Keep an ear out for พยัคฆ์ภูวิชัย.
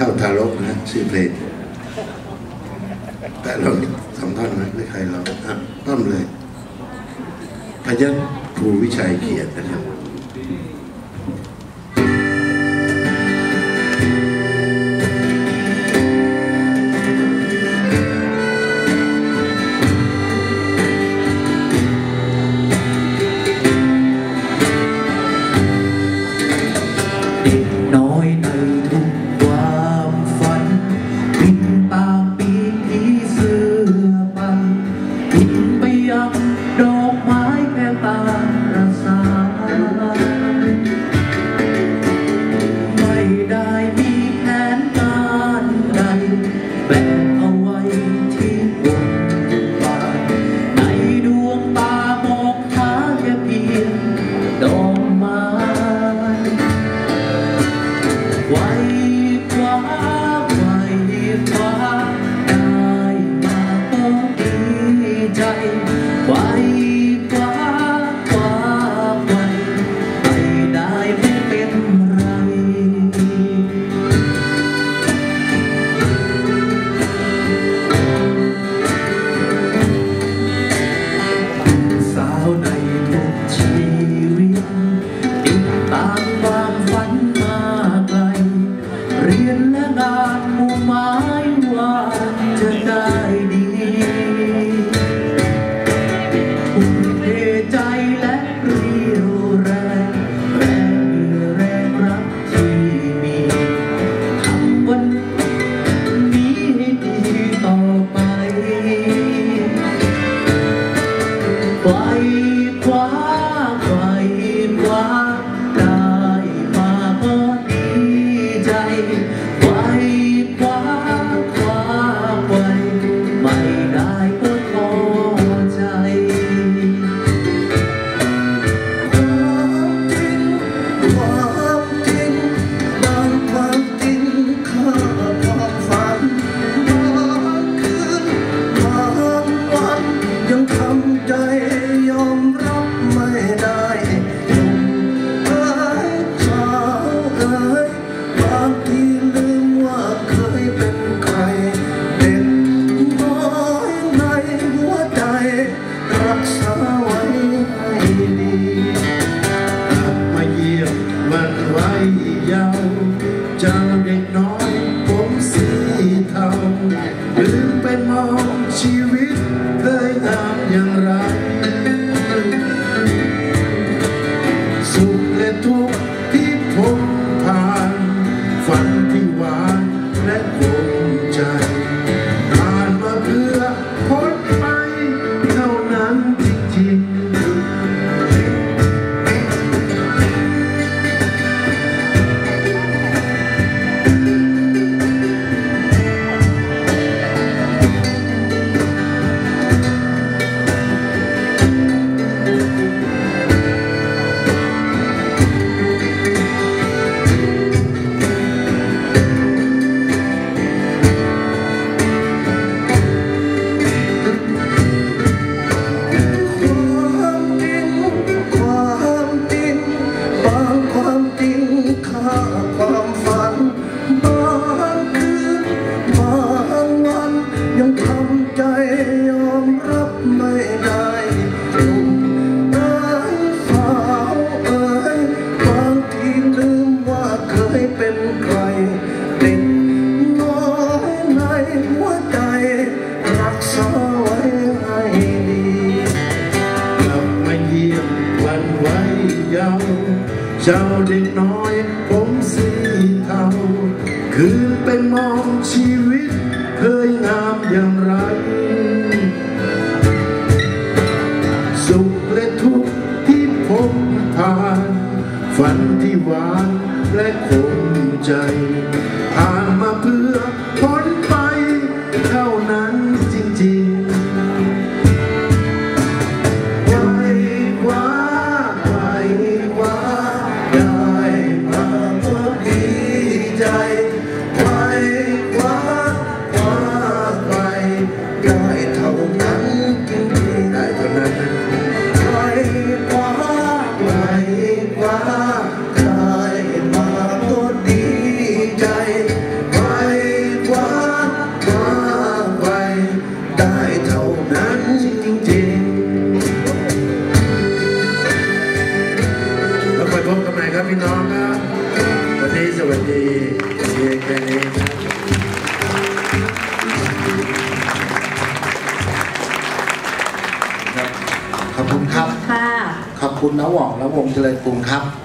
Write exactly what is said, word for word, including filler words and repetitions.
เท่าทารกนะชื่อเพลงแต่เราสำคัญไหมไม่ใครเราต้นเลยพยัคฆ์ภูวิชัยเขียนนะครับเจ้าเด็กน้อยผมสีเทาคืนไปมองชีวิตเคยงามอย่างไรสุขและทุกข์ที่ผมผ่านฝันที่หวานและคงใจผ่านมาเพื่อพ้นไปเท่านั้นจริงๆว่าได้มาก็ดีใจ วัสดีเพียงแค่นี้นะขอบคุณครับขอบคุณน้าหว่องและวงเจริญกรุงครับ